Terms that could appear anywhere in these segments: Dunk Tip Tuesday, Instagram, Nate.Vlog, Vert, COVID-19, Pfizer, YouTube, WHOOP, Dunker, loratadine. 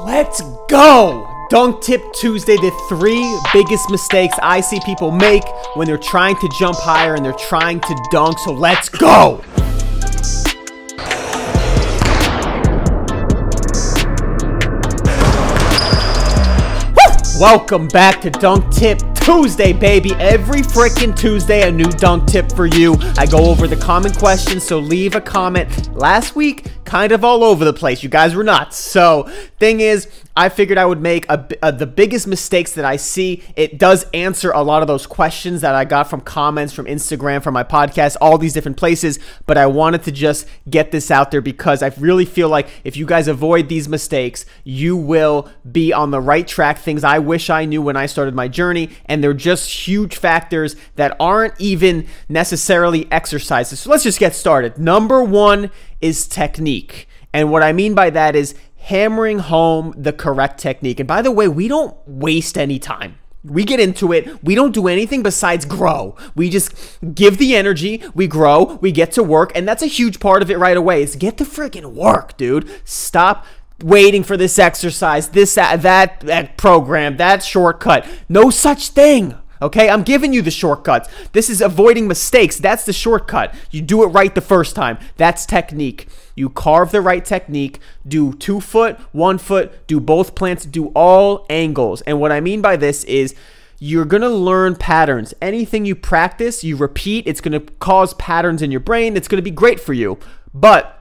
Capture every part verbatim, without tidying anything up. Let's go! Dunk Tip Tuesday, the three biggest mistakes I see people make when they're trying to jump higher and they're trying to dunk, so let's go! Woo! Welcome back to Dunk Tip Tuesday, baby. Every freaking Tuesday, a new dunk tip for you. I go over the common questions, so leave a comment. Last week, kind of all over the place. You guys were nuts. So, thing is, I figured I would make a, a, the biggest mistakes that I see. It does answer a lot of those questions that I got from comments, from Instagram, from my podcast, all these different places, but I wanted to just get this out there because I really feel like if you guys avoid these mistakes, you will be on the right track, things I wish I knew when I started my journey, and they're just huge factors that aren't even necessarily exercises. So let's just get started. Number one is technique, and what I mean by that is hammering home the correct technique. And by the way, we don't waste any time. We get into it. We don't do anything besides grow. We just give the energy. We grow. We get to work. And that's a huge part of it right away is get to freaking work, dude. Stop waiting for this exercise, this, that, that, that program, that shortcut. No such thing. Okay, I'm giving you the shortcuts. This is avoiding mistakes. That's the shortcut. You do it right the first time. That's technique. You carve the right technique. Do two foot, one foot, do both plants, do all angles. And what I mean by this is you're gonna learn patterns. Anything you practice, you repeat, it's gonna cause patterns in your brain. It's gonna be great for you. But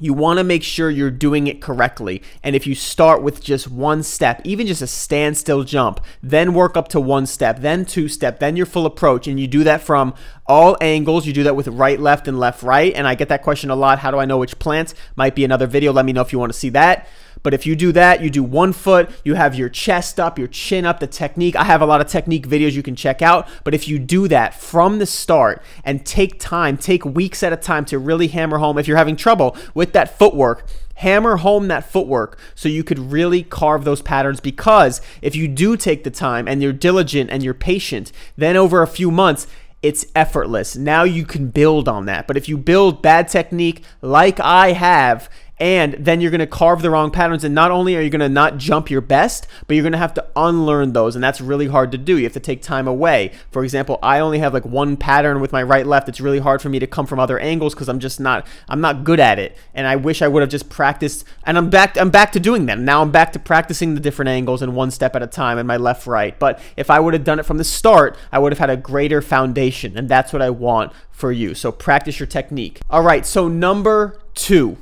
you want to make sure you're doing it correctly. And if you start with just one step, even just a standstill jump, then work up to one step, then two step, then your full approach. And you do that from all angles. You do that with right, left, and left, right. And I get that question a lot. How do I know which plants? Might be another video. Let me know if you want to see that. But if you do that, you do one foot, you have your chest up, your chin up, the technique. I have a lot of technique videos you can check out. But if you do that from the start and take time, take weeks at a time to really hammer home, if you're having trouble with that footwork, hammer home that footwork so you could really carve those patterns, because if you do take the time and you're diligent and you're patient, then over a few months, it's effortless. Now you can build on that. But if you build bad technique like I have, and then you're going to carve the wrong patterns, and not only are you going to not jump your best, but you're going to have to unlearn those, and that's really hard to do. You have to take time away. For example, I only have like one pattern with my right left. It's really hard for me to come from other angles because I'm just not I'm not good at it, and I wish I would have just practiced, and I'm back I'm back to doing that. Now I'm back to practicing the different angles and one step at a time and my left right. But if I would have done it from the start, I would have had a greater foundation, and that's what I want for you. So practice your technique. All right, so number two,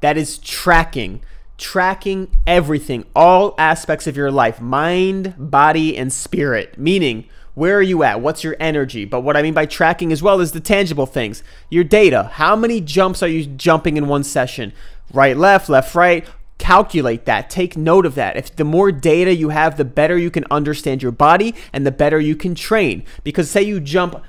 that is tracking, tracking everything, all aspects of your life, mind, body, and spirit, meaning where are you at? What's your energy? But what I mean by tracking as well is the tangible things, your data. How many jumps are you jumping in one session? Right, left, left, right. Calculate that. Take note of that. If the more data you have, the better you can understand your body and the better you can train. Because say you jump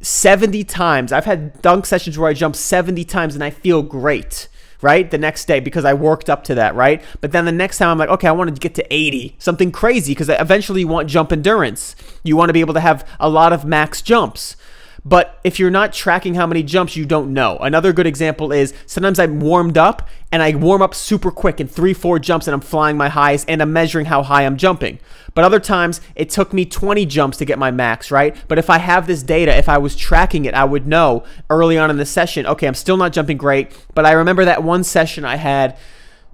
seventy times. I've had dunk sessions where I jump seventy times and I feel great, right? The next day, because I worked up to that, right? But then the next time I'm like, okay, I want to get to eighty, something crazy, because eventually you want jump endurance. You want to be able to have a lot of max jumps. But if you're not tracking how many jumps, you don't know. Another good example is sometimes I'm warmed up and I warm up super quick in three, four jumps and I'm flying my highest and I'm measuring how high I'm jumping. But other times it took me twenty jumps to get my max, right? But if I have this data, if I was tracking it, I would know early on in the session, okay, I'm still not jumping great, but I remember that one session I had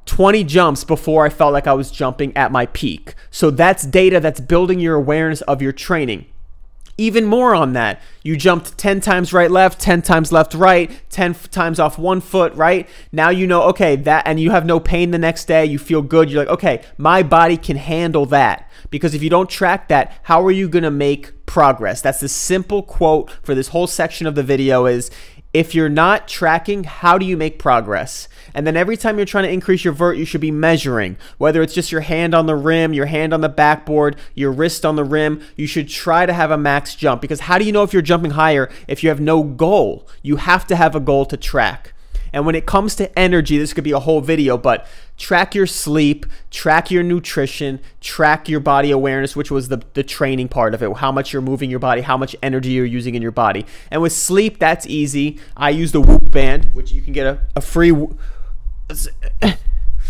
twenty jumps before I felt like I was jumping at my peak. So that's data that's building your awareness of your training. Even more on that, you jumped ten times right left, ten times left right, ten times off one foot, right? Now you know, okay, that, and you have no pain the next day, you feel good, you're like, okay, my body can handle that. Because if you don't track that, how are you gonna make progress? That's the simple quote for this whole section of the video is, if you're not tracking, how do you make progress? And then every time you're trying to increase your vert, you should be measuring. Whether it's just your hand on the rim, your hand on the backboard, your wrist on the rim, you should try to have a max jump. Because how do you know if you're jumping higher if you have no goal? You have to have a goal to track. And when it comes to energy, this could be a whole video, but track your sleep, track your nutrition, track your body awareness, which was the, the training part of it, how much you're moving your body, how much energy you're using in your body. And with sleep, that's easy. I use the WHOOP band, which you can get a, a free...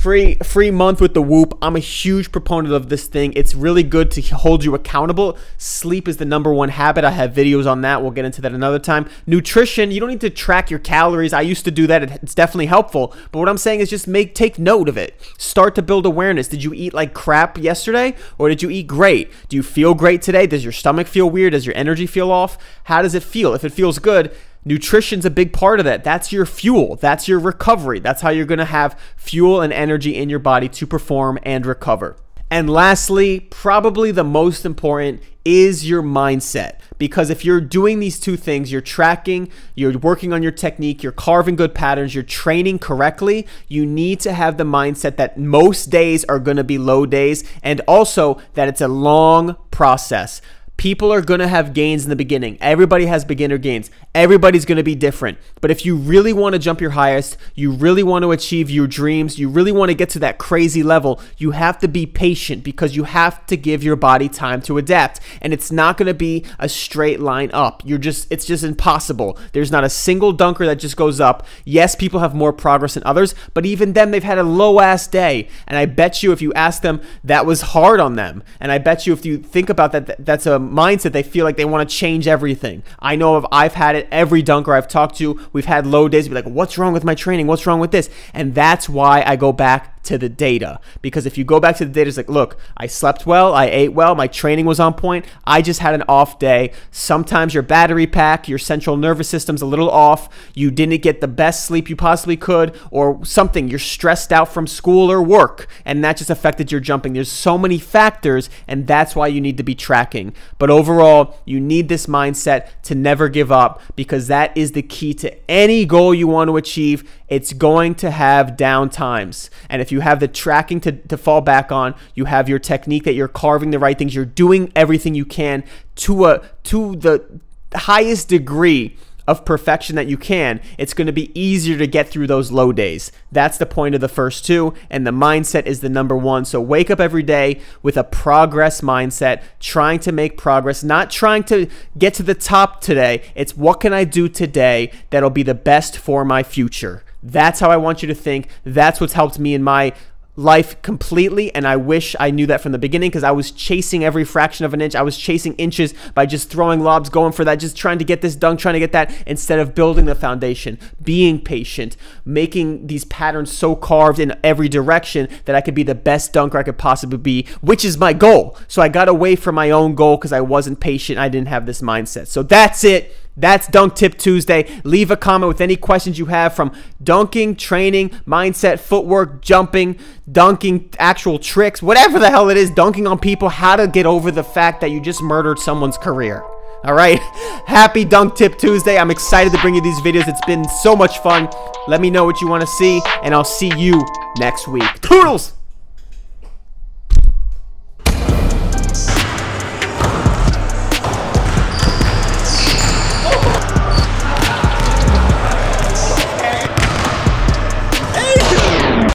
Free free month with the Whoop. I'm a huge proponent of this thing. It's really good to hold you accountable. Sleep is the number one habit. I have videos on that. We'll get into that another time. Nutrition, you don't need to track your calories. I used to do that. It's definitely helpful. But what I'm saying is just make take note of it. Start to build awareness. Did you eat like crap yesterday, or did you eat great? Do you feel great today? Does your stomach feel weird? Does your energy feel off? How does it feel? If it feels good, nutrition's a big part of that. That's your fuel. That's your recovery. That's how you're going to have fuel and energy in your body to perform and recover. And lastly, probably the most important is your mindset. Because if you're doing these two things, you're tracking, you're working on your technique, you're carving good patterns, you're training correctly, you need to have the mindset that most days are going to be low days, and also that it's a long process. People are going to have gains in the beginning. Everybody has beginner gains. Everybody's going to be different. But if you really want to jump your highest, you really want to achieve your dreams, you really want to get to that crazy level, you have to be patient, because you have to give your body time to adapt. And it's not going to be a straight line up. You're just, it's just impossible. There's not a single dunker that just goes up. Yes, people have more progress than others, but even then, they've had a low-ass day. And I bet you if you ask them, that was hard on them. And I bet you if you think about that, that's a mindset. They feel like they want to change everything. I know of, I've had it. Every dunker I've talked to, we've had low days. Be like, what's wrong with my training? What's wrong with this? And that's why I go back to the data. Because if you go back to the data, it's like, look, I slept well, I ate well, my training was on point, I just had an off day. Sometimes your battery pack, your central nervous system's a little off, you didn't get the best sleep you possibly could, or something, you're stressed out from school or work, and that just affected your jumping. There's so many factors, and that's why you need to be tracking. But overall, you need this mindset to never give up, because that is the key to any goal you want to achieve. It's going to have down times. And if you have the tracking to, to fall back on, you have your technique that you're carving the right things, you're doing everything you can to a to the highest degree of perfection that you can, it's going to be easier to get through those low days. That's the point of the first two, and the mindset is the number one. So wake up every day with a progress mindset, trying to make progress, not trying to get to the top today. It's what can I do today that'll be the best for my future? That's how I want you to think. That's what's helped me in my life completely, and I wish I knew that from the beginning, because I was chasing every fraction of an inch. I was chasing inches by just throwing lobs, going for that, just trying to get this dunk, trying to get that, instead of building the foundation, being patient, making these patterns so carved in every direction that I could be the best dunker I could possibly be, which is my goal. So I got away from my own goal because I wasn't patient. I didn't have this mindset. So that's it. That's Dunk Tip Tuesday. Leave a comment with any questions you have from dunking, training, mindset, footwork, jumping, dunking, actual tricks, whatever the hell it is, dunking on people, how to get over the fact that you just murdered someone's career. All right, happy Dunk Tip Tuesday. I'm excited to bring you these videos. It's been so much fun. Let me know what you want to see, and I'll see you next week. Toodles!